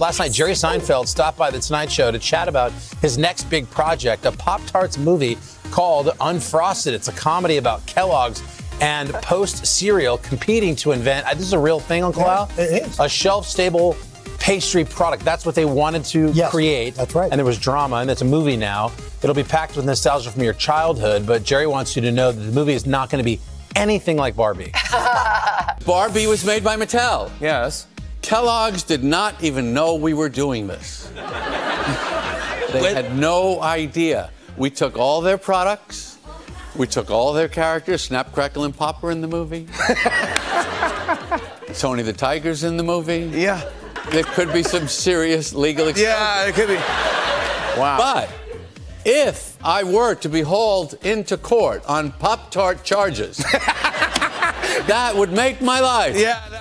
Last night, Jerry Seinfeld stopped by The Tonight Show to chat about his next big project, a Pop-Tarts movie called Unfrosted. It's a comedy about Kellogg's and Post cereal competing to invent, this is a real thing, Uncle Al? It is. A shelf-stable pastry product. That's what they wanted to create. That's right. And there was drama, and it's a movie now. It'll be packed with nostalgia from your childhood, but Jerry wants you to know that the movie is not going to be anything like Barbie. Barbie was made by Mattel. Yes. Kellogg's did not even know we were doing this. They had no idea. We took all their products. We took all their characters. Snap, Crackle, and Pop were in the movie. Tony the Tiger's in the movie. Yeah. There could be some serious legal exposure. Yeah, it could be. Wow. But if I were to be hauled into court on Pop-Tart charges, that would make my life. Yeah.